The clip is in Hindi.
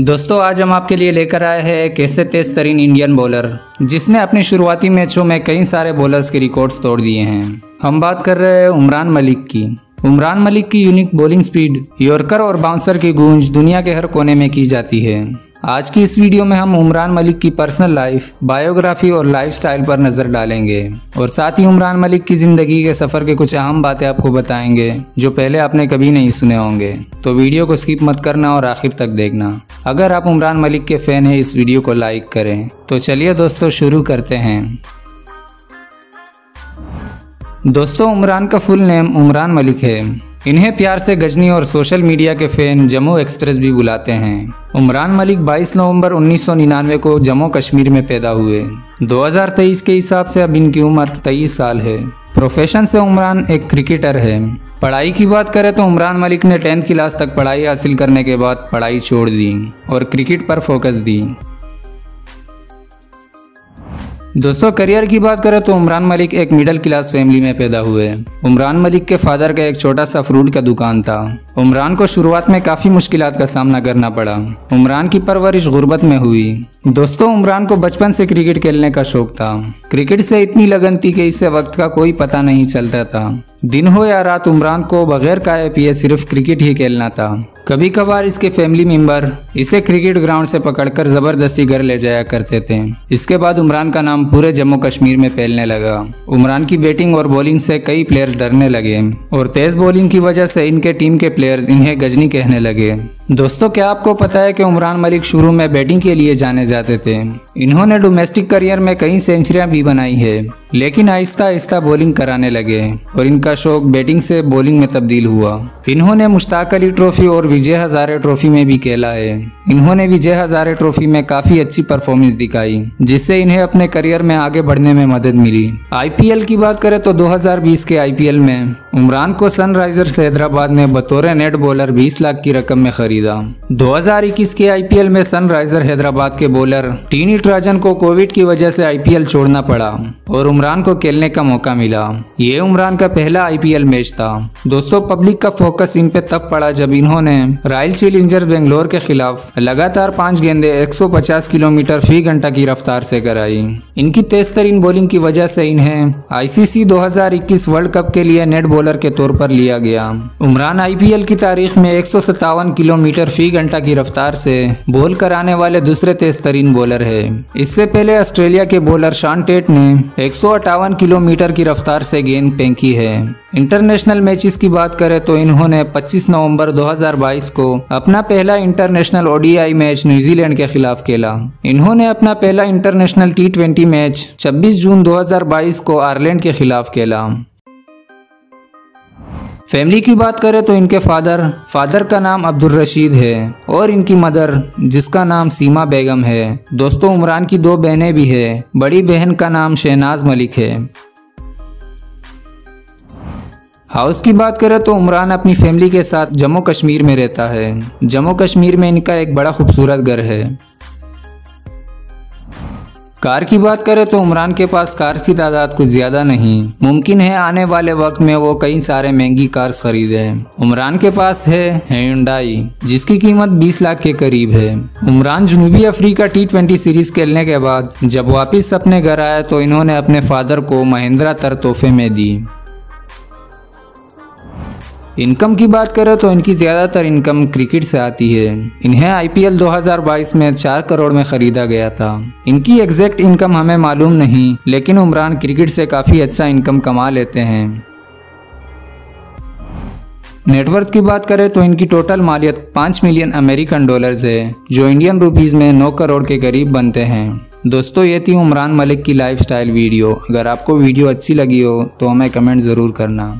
दोस्तों आज हम आपके लिए लेकर आए हैं एक ऐसे तेज तरीन इंडियन बॉलर जिसने अपने शुरुआती मैचों में कई सारे बॉलर्स के रिकॉर्ड्स तोड़ दिए हैं। हम बात कर रहे हैं उमरान मलिक की। उमरान मलिक की यूनिक बॉलिंग स्पीड, यॉर्कर और बाउंसर की गूंज दुनिया के हर कोने में की जाती है। आज की इस वीडियो में हम उमरान मलिक की पर्सनल लाइफ, बायोग्राफी और लाइफस्टाइल पर नज़र डालेंगे और साथ ही उमरान मलिक की ज़िंदगी के सफ़र के कुछ अहम बातें आपको बताएंगे जो पहले आपने कभी नहीं सुने होंगे। तो वीडियो को स्किप मत करना और आखिर तक देखना। अगर आप उमरान मलिक के फ़ैन हैं, इस वीडियो को लाइक करें। तो चलिए दोस्तों शुरू करते हैं। दोस्तों उमरान का फुल नेम उमरान मलिक है। इन्हें प्यार से गजनी और सोशल मीडिया के फैन जम्मू एक्सप्रेस भी बुलाते हैं। उमरान मलिक 22 नवंबर 1999 को जम्मू कश्मीर में पैदा हुए। 2023 के हिसाब से अब इनकी उम्र 23 साल है। प्रोफेशन से उमरान एक क्रिकेटर है। पढ़ाई की बात करें तो उमरान मलिक ने 10th क्लास तक पढ़ाई हासिल करने के बाद पढ़ाई छोड़ दी और क्रिकेट पर फोकस दी। दोस्तों करियर की बात करें तो उमरान मलिक एक मिडिल क्लास फैमिली में पैदा हुए। उमरान मलिक के फादर का एक छोटा सा फ्रूट का दुकान था। उमरान को शुरुआत में काफ़ी मुश्किलात का सामना करना पड़ा। उमरान की परवरिश गुर्बत में हुई। दोस्तों उमरान को बचपन से क्रिकेट खेलने का शौक था। क्रिकेट से इतनी लगन थी कि इससे वक्त का कोई पता नहीं चलता था। दिन हो या रात उमरान को बगैर खाए पिए सिर्फ क्रिकेट ही खेलना था। कभी कभार इसके फैमिली मेंबर इसे क्रिकेट ग्राउंड से पकड़कर ज़बरदस्ती घर ले जाया करते थे। इसके बाद उमरान का नाम पूरे जम्मू कश्मीर में फैलने लगा। उमरान की बैटिंग और बॉलिंग से कई प्लेयर्स डरने लगे और तेज़ बॉलिंग की वजह से इनके टीम के प्लेयर्स इन्हें गजनी कहने लगे। दोस्तों क्या आपको पता है कि उमरान मलिक शुरू में बैटिंग के लिए जाने जाते थे। इन्होंने डोमेस्टिक करियर में कई सेंचुरियां भी बनाई है, लेकिन आहिस्ता आहिस्ता बॉलिंग कराने लगे और इनका शौक बैटिंग से बॉलिंग में तब्दील हुआ। इन्होंने मुश्ताक अली ट्रॉफी और विजय हजारे ट्रॉफी में भी खेला है। इन्होंने विजय हजारे ट्रॉफी में काफ़ी अच्छी परफॉर्मेंस दिखाई, जिससे इन्हें अपने करियर में आगे बढ़ने में मदद मिली। IPL की बात करें तो 2020 के IPL में उमरान को सनराइजर्स हैदराबाद ने बतौर नेट बॉलर 20 लाख की रकम में खरीदा। 2021 के IPL में सनराइजर हैदराबाद के बॉलर टीनी ट्राजन को कोविड की वजह से IPL छोड़ना पड़ा और उमरान को खेलने का मौका मिला। ये उमरान का पहला IPL मैच था। दोस्तों पब्लिक का फोकस इन पे तब पड़ा जब इन्होंने रॉयल चैलेंजर बेंगलोर के खिलाफ लगातार 5 गेंदे 150 किलोमीटर फी घंटा की रफ्तार से कराई। इनकी तेज तरीन बॉलिंग की वजह से इन्हें ICC 2021 वर्ल्ड कप के लिए नेट बॉलर के तौर पर लिया गया। उमरान IPL की तारीख में 157 किलोमीटर फी घंटा की रफ्तार से बॉल कराने वाले दूसरे तेज तरीन बॉलर है। इससे पहले ऑस्ट्रेलिया के बॉलर शान टेट ने 158 किलोमीटर की रफ्तार से गेंद फेंकी है। इंटरनेशनल मैचेस की बात करें तो इन्होंने 25 नवंबर 2022 को अपना पहला इंटरनेशनल ODI मैच न्यूजीलैंड के खिलाफ खेला। इन्होंने अपना पहला इंटरनेशनल T20 मैच 26 जून 2022 को आयरलैंड के खिलाफ खेला। फैमिली की बात करें तो इनके फादर का नाम अब्दुल रशीद है और इनकी मदर जिसका नाम सीमा बेगम है। दोस्तों उमरान की 2 बहनें भी है। बड़ी बहन का नाम शहनाज मलिक है। हाउस की बात करें तो उमरान अपनी फैमिली के साथ जम्मू कश्मीर में रहता है। जम्मू कश्मीर में इनका एक बड़ा खूबसूरत घर है। कार की बात करें तो उमरान के पास कार्स की तादाद कुछ ज़्यादा नहीं, मुमकिन है आने वाले वक्त में वो कई सारे महंगी कार्स खरीदें। उमरान के पास है ह्यूंडई जिसकी कीमत 20 लाख के करीब है। उमरान जनूबी अफ्रीका T20 सीरीज खेलने के बाद जब वापस अपने घर आए तो इन्होंने अपने फादर को महिंद्रा तर तोहफे में दी। इनकम की बात करें तो इनकी ज़्यादातर इनकम क्रिकेट से आती है। इन्हें IPL 2022 में 4 करोड़ में ख़रीदा गया था। इनकी एग्जैक्ट इनकम हमें मालूम नहीं, लेकिन उमरान क्रिकेट से काफ़ी अच्छा इनकम कमा लेते हैं। नेटवर्थ की बात करें तो इनकी टोटल मालियत 5 मिलियन अमेरिकन डॉलर्स है, जो इंडियन रुपीज़ में 9 करोड़ के करीब बनते हैं। दोस्तों ये थी उमरान मलिक की लाइफस्टाइल वीडियो। अगर आपको वीडियो अच्छी लगी हो तो हमें कमेंट ज़रूर करना।